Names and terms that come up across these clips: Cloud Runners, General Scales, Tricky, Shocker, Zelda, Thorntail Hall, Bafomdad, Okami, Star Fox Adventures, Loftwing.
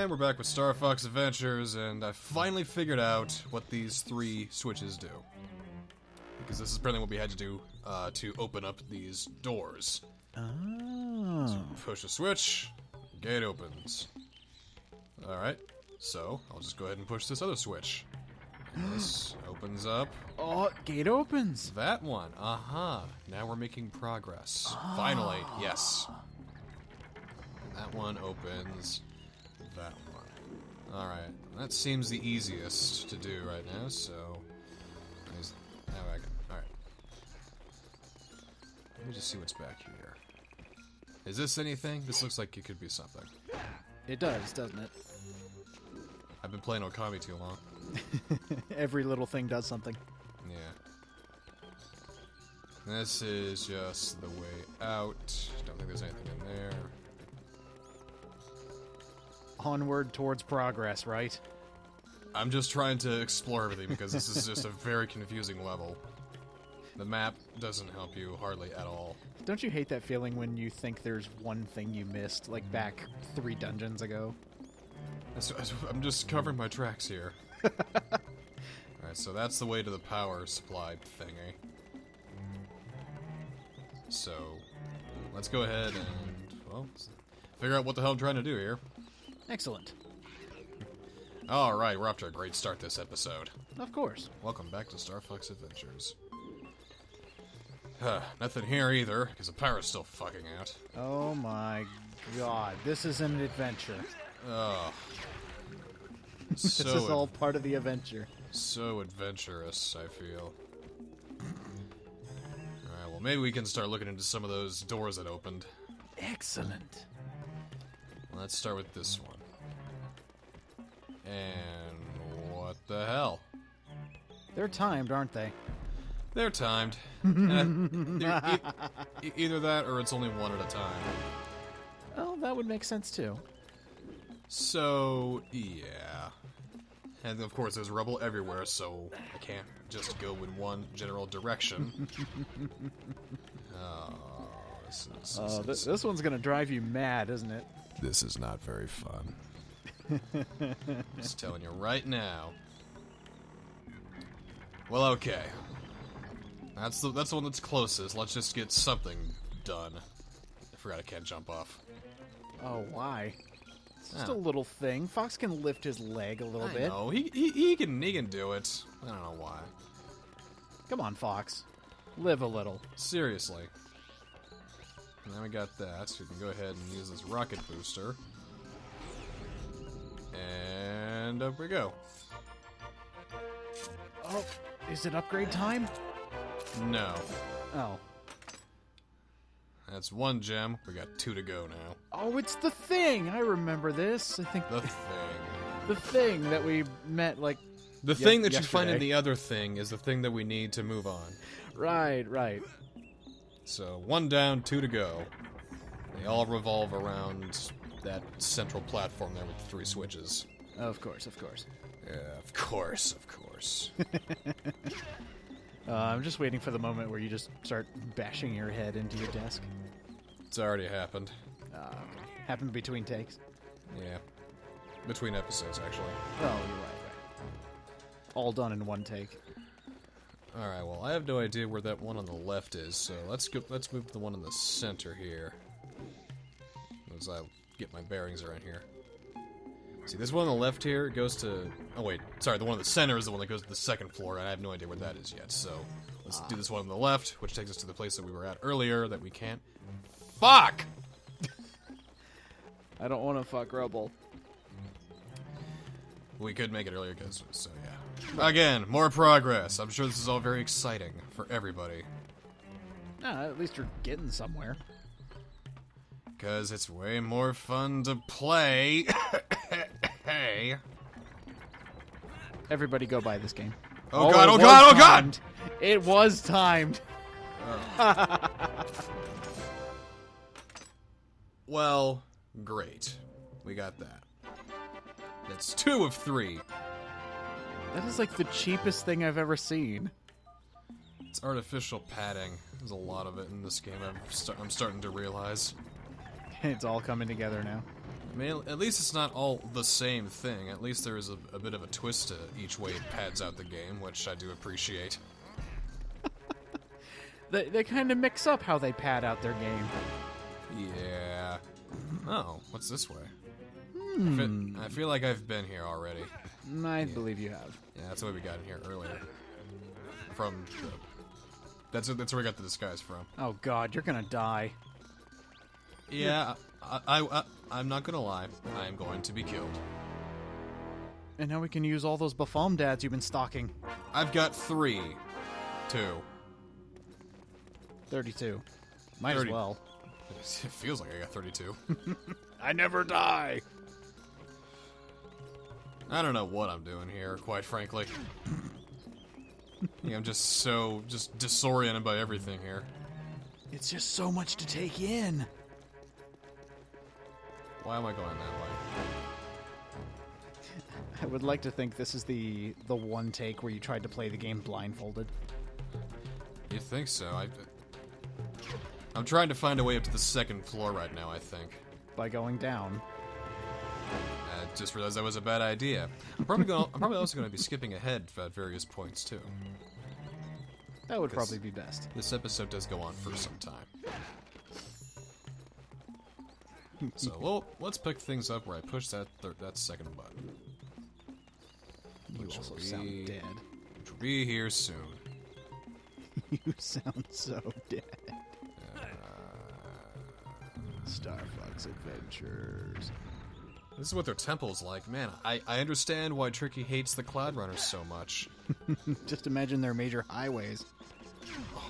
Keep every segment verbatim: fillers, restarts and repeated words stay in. And we're back with Star Fox Adventures, and I finally figured out what these three switches do. Because this is apparently what we had to do uh, to open up these doors. Oh. So push a switch, gate opens. Alright, so I'll just go ahead and push this other switch. This opens up. Oh, gate opens! That one, uh-huh. Now we're making progress. Oh. Finally, yes. And that one opens that one. Alright, that seems the easiest to do right now, so... Alright, let me just see what's back here. Is this anything? This looks like it could be something. It does, doesn't it? I've been playing Okami too long. Every little thing does something. Yeah. This is just the way out. Don't think there's anything in there. Onward towards progress, right? I'm just trying to explore everything because this is just a very confusing level. The map doesn't help you hardly at all. Don't you hate that feeling when you think there's one thing you missed, like back three dungeons ago? I'm just covering my tracks here. Alright, so that's the way to the power supply thingy. So, let's go ahead and, well, figure out what the hell I'm trying to do here. Excellent. Alright, we're off to a great start this episode. Of course. Welcome back to Star Fox Adventures. Huh, nothing here either, because the power's still fucking out. Oh my god, this is an adventure. Oh. This so is all part of the adventure. So adventurous, I feel. Alright, well maybe we can start looking into some of those doors that opened. Excellent. Let's start with this one. And what the hell? They're timed, aren't they? They're timed. And I, they're e either that or it's only one at a time. Well, that would make sense too. So, yeah. And of course there's rubble everywhere, so I can't just go in one general direction. oh, this, is, this, oh this, this one's gonna drive you mad, isn't it? This is not very fun. Just telling you right now. Well, okay. That's the that's the one that's closest. Let's just get something done. I forgot I can't jump off. Oh, why? It's just ah. a little thing. Fox can lift his leg a little I bit. No, he, he he can he can do it. I don't know why. Come on, Fox. Live a little. Seriously. And then we got that. So we can go ahead and use this rocket booster. And up we go. Oh, is it upgrade time? No. Oh. That's one gem. We got two to go now. Oh, it's the thing! I remember this. I think the thing. The thing that we met, like. The thing that yesterday. You find in the other thing is the thing that we need to move on. Right, right. So one down, two to go. They all revolve around that central platform there with the three switches. Of course, of course. Yeah, of course, of course. uh, I'm just waiting for the moment where you just start bashing your head into your desk. It's already happened. Uh, okay. Happened between takes? Yeah. Between episodes, actually. Oh, you're right, right. All done in one take. Alright, well, I have no idea where that one on the left is, so let's go, let's move the one in the center here. As I get my bearings around here. See, this one on the left here goes to... Oh, wait. Sorry, the one in the center is the one that goes to the second floor, and I have no idea where that is yet, so... Let's ah. do this one on the left, which takes us to the place that we were at earlier that we can't... Fuck! I don't want to fuck rubble. We could make it earlier, because... So, yeah. Again, more progress. I'm sure this is all very exciting for everybody. Ah, at least you're getting somewhere. Because it's way more fun to play... Hey. Everybody go buy this game. Oh, oh god, oh god, oh god! It was timed. Oh. Well, great. We got that. That's two of three. That is like the cheapest thing I've ever seen. It's artificial padding. There's a lot of it in this game, I'm, st I'm starting to realize. It's all coming together now. I mean, at least it's not all the same thing. At least there is a, a bit of a twist to each way it pads out the game, which I do appreciate. they they kind of mix up how they pad out their game. Yeah. Oh, what's this way? Hmm. I, fe I feel like I've been here already. I yeah. believe you have. Yeah, that's what we got in here earlier. From the... That's, that's where we got the disguise from. Oh, God, you're gonna die. Yeah, I, I, I, I'm not gonna lie. I'm going to be killed. And now we can use all those Bafomdads you've been stalking. I've got three. Two. thirty-two. Might thirty. As well. It feels like I got thirty-two. I never die! I don't know what I'm doing here, quite frankly. Yeah, I'm just so, just disoriented by everything here. It's just so much to take in! Why am I going that way? I would like to think this is the the one take where you tried to play the game blindfolded. You'd think so. I, I'm trying to find a way up to the second floor right now, I think. By going down. I just realized that was a bad idea. I'm probably, gonna, I'm probably also going to be skipping ahead at various points, too. That would probably be best. This episode does go on for some time. So, well, let's pick things up where I push that thir that second button. You which also be, sound dead. Which will be here soon. You sound so dead. Uh, Star Fox Adventures. This is what their temple's like. Man, I, I understand why Tricky hates the Cloud Runners so much. Just imagine their major highways.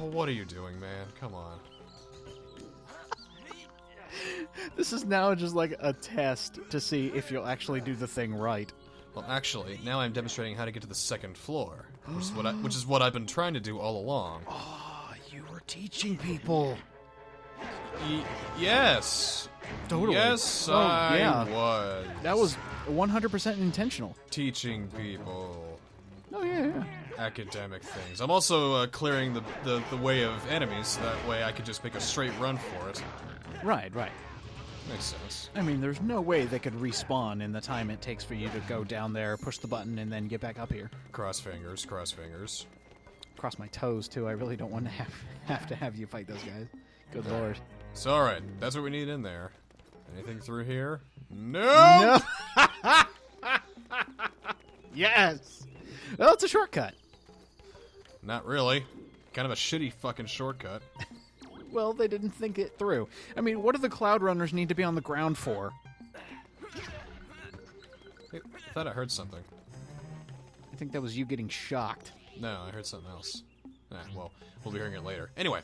Oh, what are you doing, man? Come on. This is now just like a test to see if you'll actually do the thing right. Well, actually, now I'm demonstrating how to get to the second floor, which is what, I, which is what I've been trying to do all along. Oh, you were teaching people. Y yes. Totally. Yes, oh, I yeah. was. That was one hundred percent intentional. Teaching people. Oh, yeah, yeah. Academic things. I'm also uh, clearing the, the, the way of enemies, so that way I could just make a straight run for it. Right, right. Makes sense. I mean, there's no way they could respawn in the time it takes for you to go down there, push the button, and then get back up here. Cross fingers, cross fingers. Cross my toes, too. I really don't want to have, have to have you fight those guys. Good lord. It's alright. That's what we need in there. Anything through here? No! No. Yes! Well, it's a shortcut. Not really. Kind of a shitty fucking shortcut. Well, they didn't think it through. I mean, what do the Cloud Runners need to be on the ground for? I thought I heard something. I think that was you getting shocked. No, I heard something else. Ah, well, we'll be hearing it later. Anyway.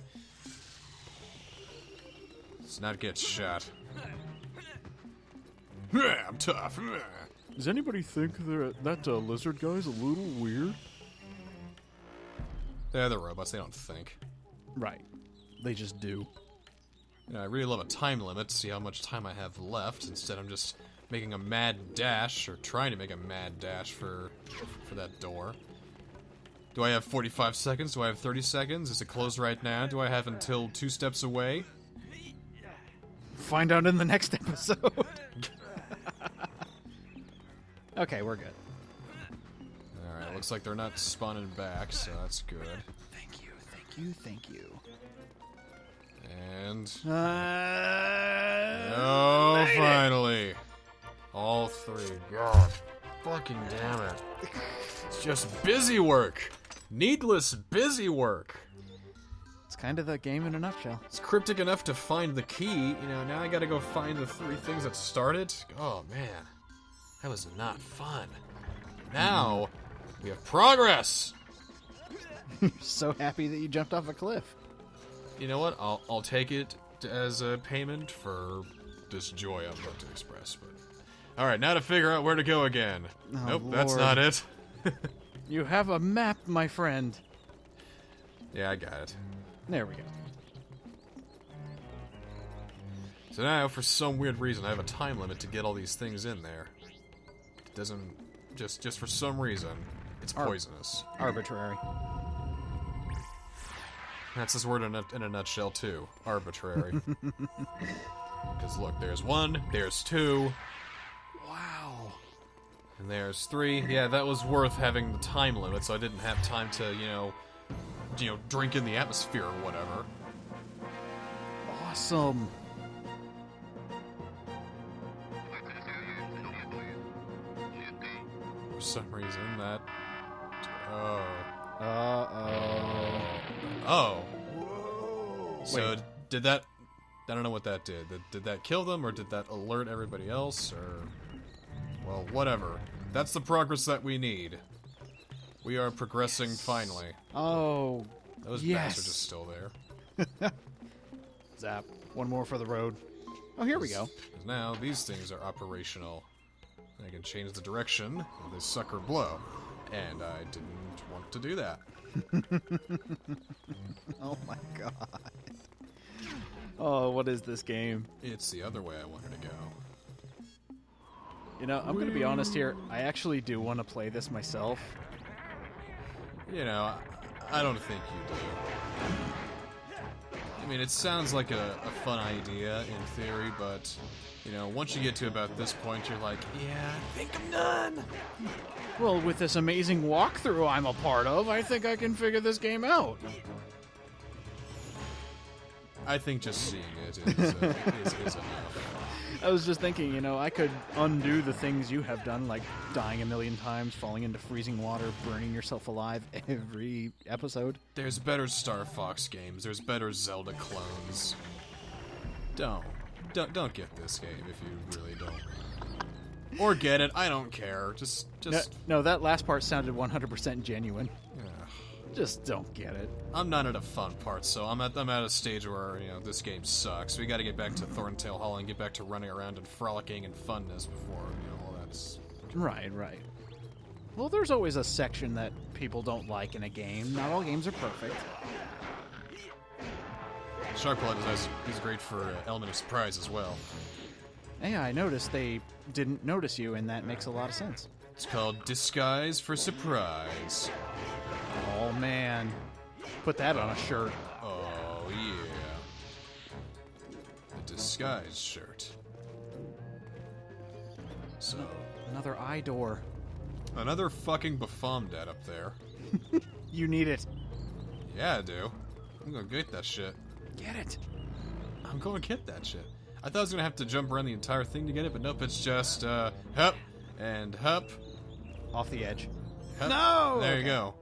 Let's not get shot. I'm tough. Does anybody think that uh, lizard guy's a little weird? They're the robots. They don't think. Right. They just do. You know, I really love a time limit to see how much time I have left. Instead, I'm just making a mad dash, or trying to make a mad dash for for that door. Do I have forty-five seconds? Do I have thirty seconds? Is it closed right now? Do I have until two steps away? Find out in the next episode. Okay, we're good. All right, looks like they're not spawning back, so that's good. Thank you, thank you, thank you. And uh, oh, finally, it. all three. God, fucking damn it! It's just busy work, needless busy work. It's kind of the game in a nutshell. It's cryptic enough to find the key. You know, now I got to go find the three things that started. Oh man, that was not fun. Now we have progress. So happy that you jumped off a cliff. You know what? I'll, I'll take it as a payment for this joy I'm about to express. But all right, now to figure out where to go again. Oh, nope, Lord. That's not it. You have a map, my friend. Yeah, I got it. There we go. So now, for some weird reason, I have a time limit to get all these things in there. It doesn't... Just, just for some reason, it's Ar- poisonous. Arbitrary. That's his word in a, in a nutshell, too. Arbitrary. Because look, there's one, there's two. Wow. And there's three. Yeah, that was worth having the time limit, so I didn't have time to, you know, you know, drink in the atmosphere or whatever. Awesome. For some reason, that... Oh. Uh-oh. Oh. Whoa. So, Wait. did that... I don't know what that did. Did that kill them, or did that alert everybody else, or... Well, whatever. That's the progress that we need. We are progressing, yes. finally. Oh, Those yes. bats are just still there. Zap. One more for the road. Oh, here we go. Now, these things are operational. I can change the direction of this sucker blow. And I didn't want to do that. Oh my god. Oh, what is this game? It's the other way I wanted to go. You know, I'm going to be honest here. I actually do want to play this myself. You know, I, I don't think you do. I mean, it sounds like a, a fun idea in theory, but, you know, once you get to about this point, you're like, yeah, I think I'm done. Well, with this amazing walkthrough I'm a part of, I think I can figure this game out. I think just seeing it is, uh, is, is enough. I was just thinking, you know, I could undo the things you have done, like dying a million times, falling into freezing water, burning yourself alive every episode. There's better Star Fox games. There's better Zelda clones. Don't. Don't, don't get this game if you really don't. Or get it. I don't care. Just... just. No, no, that last part sounded one hundred percent genuine. Yeah. Just don't get it. I'm not at a fun part, so I'm at I'm at a stage where, you know, this game sucks. We gotta get back to Thorntail Hall and get back to running around and frolicking and funness before, you know, all that's... Right, right. Well, there's always a section that people don't like in a game. Not all games are perfect. Sharkblood is, nice. He's great for uh, Element of Surprise as well. Yeah, I noticed they didn't notice you, and that makes a lot of sense. It's called Disguise for Surprise. Oh, man. Put that on a shirt. Oh, yeah. A disguise shirt. So. Another eye door. Another fucking Bafomdad up there. You need it. Yeah, I do. I'm gonna get that shit. Get it. I'm gonna get that shit. I thought I was gonna have to jump around the entire thing to get it, but nope, it's just, uh, hup and hup. Off the edge. Hup. No! There okay. you go.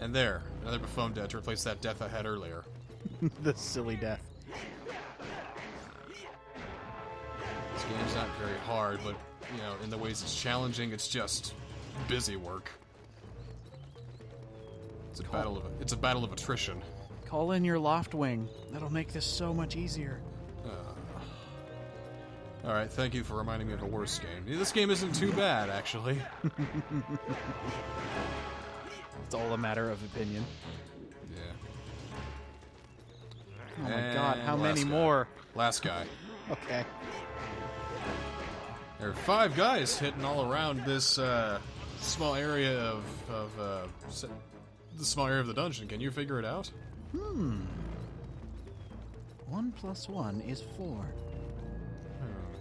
And there, another Buffoon death to replace that death I had earlier. The silly death. This game's not very hard, but, you know, in the ways it's challenging, it's just busy work. It's a Call. battle of it's a battle of attrition. Call in your Loftwing. That'll make this so much easier. Uh, Alright, thank you for reminding me of a worse game. This game isn't too bad, actually. It's all a matter of opinion. Yeah. Oh my and god, how many guy. more? Last guy. Okay. There are five guys hitting all around this uh, small area of... of uh, the small area of the dungeon. Can you figure it out? Hmm. One plus one is four. Hmm.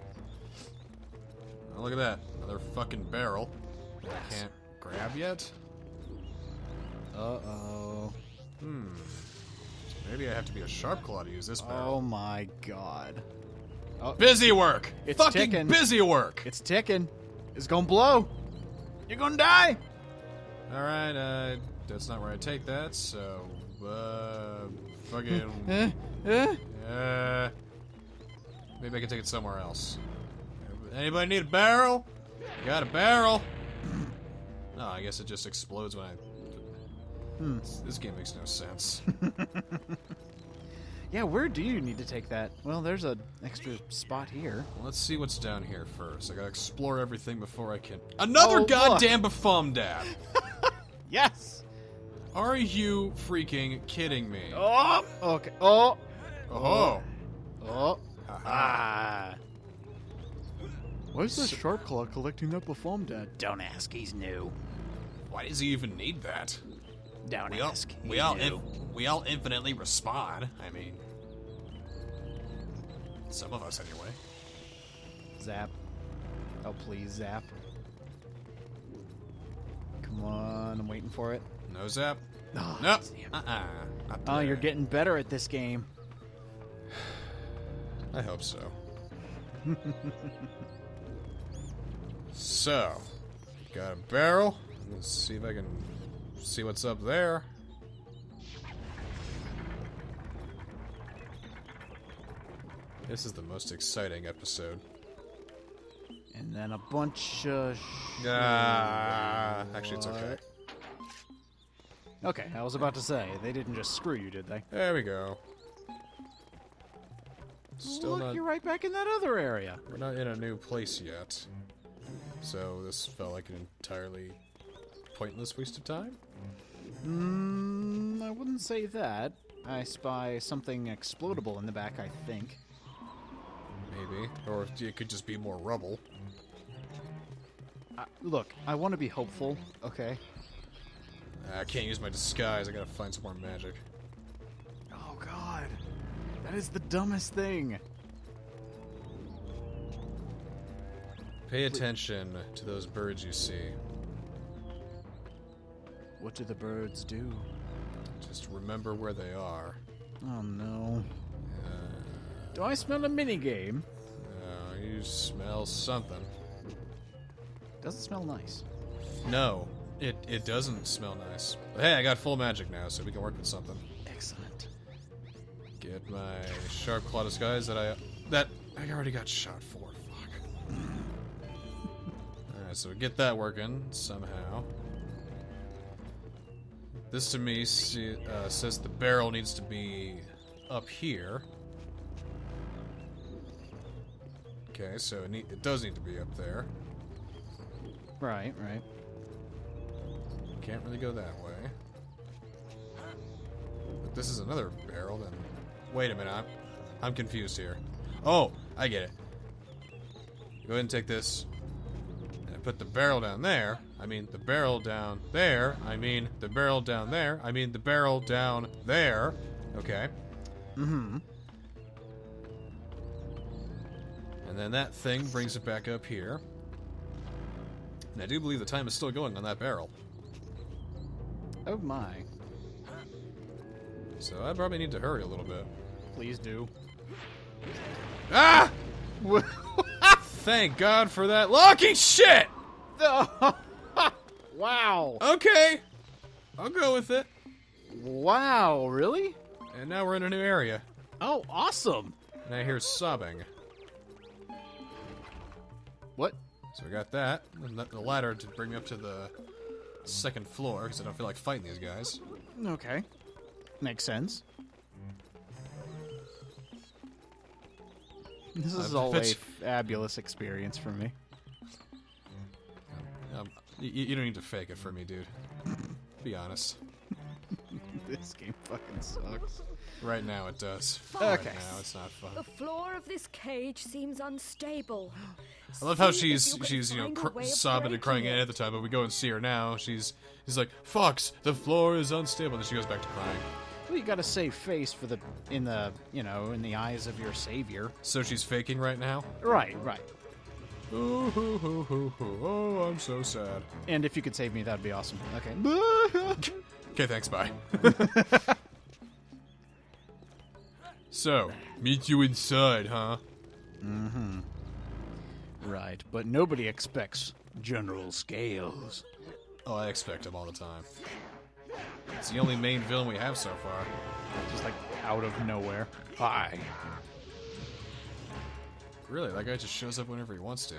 Oh, look at that. Another fucking barrel that I can't grab yet. Uh-oh. Hmm. Maybe I have to be a sharp claw to use this barrel. Oh my god. Oh, busy work! It's fucking ticking. busy work! It's ticking. It's gonna blow. You're gonna die! Alright, uh, that's not where I take that, so... Uh... Fucking... uh, uh, uh... Maybe I can take it somewhere else. Anybody need a barrel? Got a barrel? No, oh, I guess it just explodes when I... Hmm. This game makes no sense. Yeah, where do you need to take that? Well, there's an extra spot here. Well, let's see what's down here first. I gotta explore everything before I can... Another oh, goddamn Bafomdad! Yes! Are you freaking kidding me? Oh! Okay. Oh! Oh! Oh! Ah! Why is this Sharp Claw collecting that Bafomdad? Don't ask, he's new. Why does he even need that? Don't we ask. All, we, all inf- we all infinitely respond. I mean, Some of us, anyway. Zap. Oh, please, zap. Come on, I'm waiting for it. No zap. Oh, no. Uh-uh. Oh, you're getting better at this game. I hope so. So, got a barrel. Let's see if I can see what's up there. This is the most exciting episode. And then a bunch of... Ah, uh, actually, it's okay. Okay, I was about to say, they didn't just screw you, did they? There we go. Still Look, not, you're right back in that other area. We're not in a new place yet. So this felt like an entirely pointless waste of time? Mm, I wouldn't say that. I spy something explodable in the back, I think. Maybe. Or it could just be more rubble. Uh, look, I want to be hopeful, okay? I can't use my disguise. I gotta find some more magic. Oh, God. That is the dumbest thing. Pay attention to those birds you see. What do the birds do? Just remember where they are. Oh, no. Uh, do I smell a minigame? No, uh, you smell something. Doesn't smell nice. No. It it doesn't smell nice. But hey, I got full magic now, so we can work with something. Excellent. Get my sharp claw disguise that I that I already got shot for. Fuck. All right, so we get that working somehow. This to me see, uh, says the barrel needs to be up here. Okay, so it, need, it does need to be up there. Right, right. Can't really go that way. But this is another barrel, then... Wait a minute, I'm, I'm confused here. Oh, I get it. Go ahead and take this. And I put the barrel down there. I mean, the barrel down there. I mean, the barrel down there. I mean, the barrel down there. Okay. Mm-hmm. And then that thing brings it back up here. And I do believe the time is still going on that barrel. Oh my. So I probably need to hurry a little bit. Please do. Ah! Thank God for that locking shit! Wow. Okay. I'll go with it. Wow, really? And now we're in a new area. Oh, awesome. And I hear sobbing. What? So we got that. And the ladder to bring me up to the... second floor, because I don't feel like fighting these guys. Okay. Makes sense. This is all a fabulous experience for me. Um, um, you, you don't need to fake it for me, dude. Be honest. This game fucking sucks. Right now it does. Fox. Okay. Right now it's not fun. The floor of this cage seems unstable. I love how see she's you she's you know cr sobbing and crying it. At the time, but we go and see her now. She's she's like, "Fox, the floor is unstable," and then she goes back to crying. Well, you got to save face for the in the you know in the eyes of your savior. So she's faking right now. Right, right. Ooh, hoo, hoo, hoo, hoo. Oh, I'm so sad. And if you could save me, that'd be awesome. Okay. Okay, thanks, bye. So, meet you inside, huh? Mm-hmm. Right, but nobody expects General Scales. Oh, I expect him all the time. It's the only main villain we have so far. Just, like, out of nowhere. Hi. Really, that guy just shows up whenever he wants to.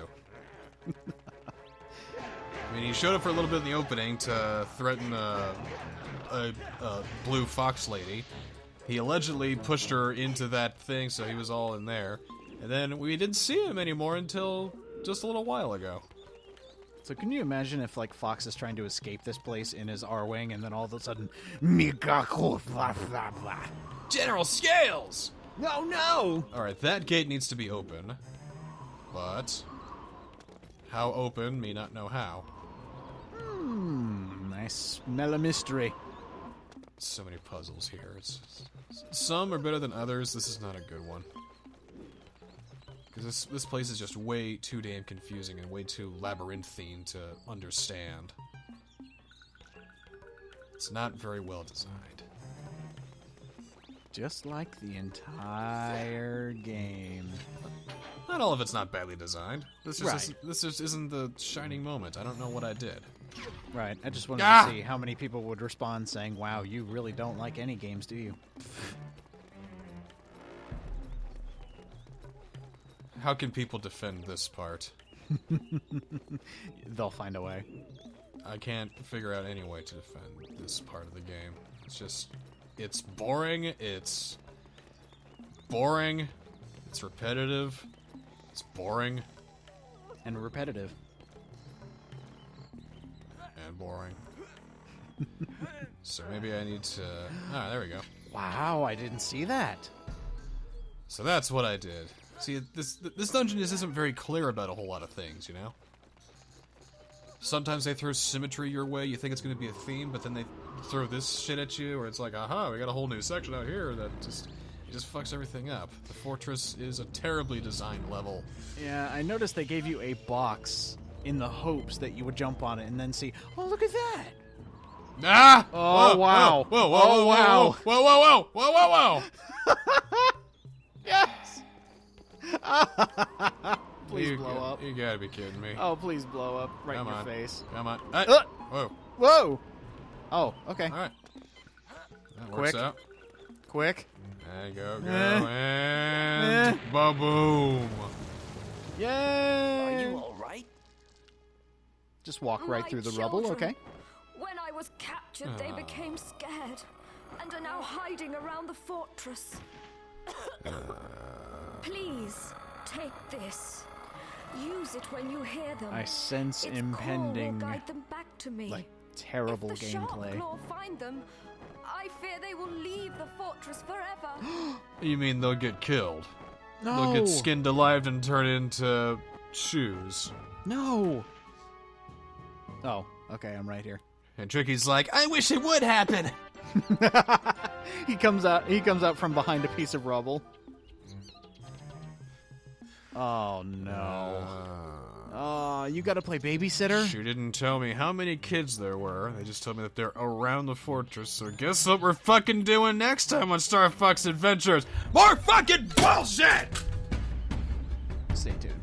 I mean, he showed up for a little bit in the opening to threaten a, a, a blue fox lady. He allegedly pushed her into that thing, so he was all in there. And then we didn't see him anymore until just a little while ago. So can you imagine if, like, Fox is trying to escape this place in his R-Wing, and then all of a sudden... General Scales! No, no! Alright, that gate needs to be open. But... how open, me not know how. Hmm, I smell a mystery. So many puzzles here. It's, some are better than others. This is not a good one. Because this, this place is just way too damn confusing and way too labyrinthine to understand. It's not very well designed. Just like the entire game. Not all of it's not badly designed. This just, right. isn't, this just isn't the shining moment. I don't know what I did. Right, I just wanted ah! to see how many people would respond saying, wow, you really don't like any games, do you? How can people defend this part? They'll find a way. I can't figure out any way to defend this part of the game. It's just... It's boring, it's... Boring, it's repetitive, it's boring. And repetitive. And boring. So maybe I need to... Ah, there we go. Wow, I didn't see that. So that's what I did. See, this this dungeon just isn't very clear about a whole lot of things, you know? Sometimes they throw symmetry your way, you think it's going to be a theme, but then they throw this shit at you, where it's like, aha, we got a whole new section out here that just it just fucks everything up. The fortress is a terribly designed level. Yeah, I noticed they gave you a box in the hopes that you would jump on it and then see, oh, look at that! Ah! Oh, whoa, wow. Whoa, whoa, whoa, oh, whoa, wow. Whoa, whoa, whoa, whoa, whoa, whoa, whoa! Yes! Please you blow can, up. You gotta be kidding me. Oh, please blow up right Come in your on. face. Come on. Hey. Uh, Whoa. Whoa. Oh, okay. All right. That Quick. works out. Quick. There you go, go. Eh. And... Eh. Ba-boom. Yay. Are you all right? Just walk right My through the children. rubble, okay? When I was captured, uh. they became scared and are now hiding around the fortress. uh. Please, take this. Use it when you hear them. I sense its impending, guide them back to me. Like, terrible if the gameplay. Shark claw find them, I fear they will leave the fortress forever. You mean they'll get killed? No. They'll get skinned alive and turned into shoes. No. Oh, okay, I'm right here. And Tricky's like, I wish it would happen. He comes out. He comes out from behind a piece of rubble. Oh, no. Uh, oh, you gotta play babysitter? She didn't tell me how many kids there were. They just told me that they're around the fortress. So guess what we're fucking doing next time on Star Fox Adventures? More fucking bullshit! Stay tuned.